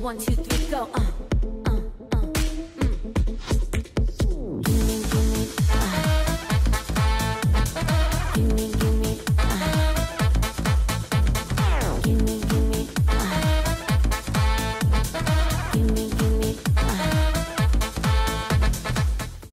1, 2, 3.